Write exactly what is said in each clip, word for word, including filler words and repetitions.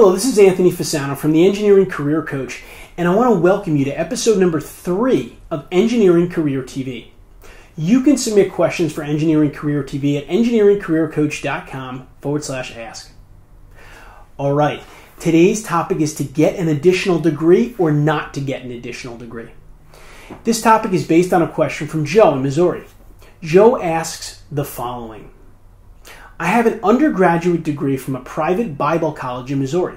Hello, this is Anthony Fasano from the Engineering Career Coach, and I want to welcome you to episode number three of Engineering Career T V. You can submit questions for Engineering Career T V at engineering career coach dot com forward slash ask. All right, today's topic is to get an additional degree or not to get an additional degree. This topic is based on a question from Joe in Missouri. Joe asks the following. I have an undergraduate degree from a private Bible college in Missouri.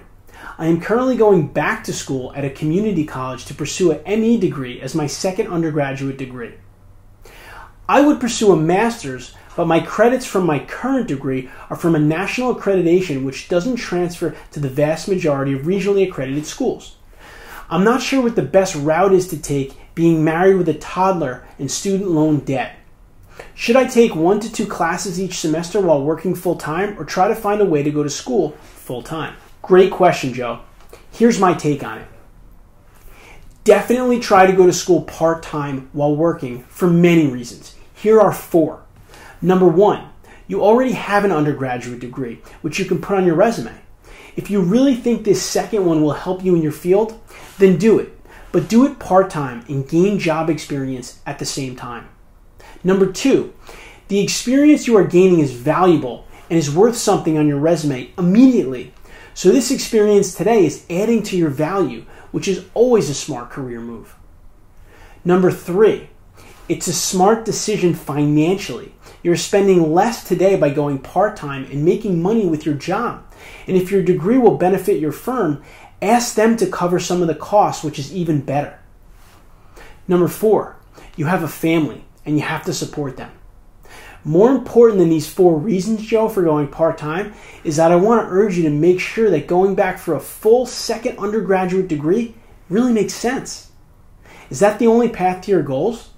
I am currently going back to school at a community college to pursue an M E degree as my second undergraduate degree. I would pursue a master's, but my credits from my current degree are from a national accreditation which doesn't transfer to the vast majority of regionally accredited schools. I'm not sure what the best route is to take, being married with a toddler and student loan debt. Should I take one to two classes each semester while working full-time or try to find a way to go to school full-time? Great question, Joe. Here's my take on it. Definitely try to go to school part-time while working for many reasons. Here are four. Number one, you already have an undergraduate degree, which you can put on your resume. If you really think this second one will help you in your field, then do it. But do it part-time and gain job experience at the same time. Number two, the experience you are gaining is valuable and is worth something on your resume immediately. So this experience today is adding to your value, which is always a smart career move. Number three, it's a smart decision financially. You're spending less today by going part-time and making money with your job. And if your degree will benefit your firm, ask them to cover some of the costs, which is even better. Number four, you have a family, and you have to support them. More important than these four reasons, Joe, for going part-time is that I want to urge you to make sure that going back for a full second undergraduate degree really makes sense. Is that the only path to your goals?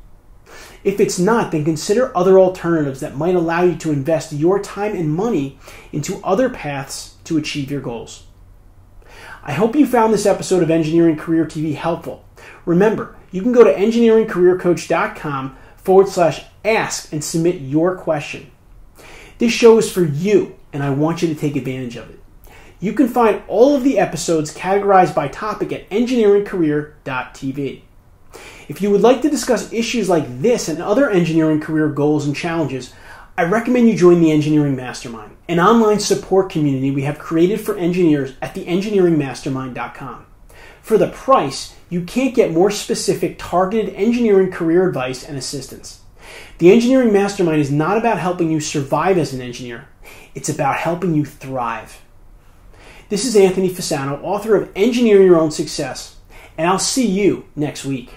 If it's not, then consider other alternatives that might allow you to invest your time and money into other paths to achieve your goals. I hope you found this episode of Engineering Career T V helpful. Remember, you can go to engineering career coach dot com forward slash ask and submit your question. This show is for you, and I want you to take advantage of it. You can find all of the episodes categorized by topic at engineering career dot t v. If you would like to discuss issues like this and other engineering career goals and challenges, I recommend you join the Engineering Mastermind, an online support community we have created for engineers at the engineering mastermind dot com. For the price, you can't get more specific targeted engineering career advice and assistance. The Engineering Mastermind is not about helping you survive as an engineer. It's about helping you thrive. This is Anthony Fasano, author of Engineering Your Own Success, and I'll see you next week.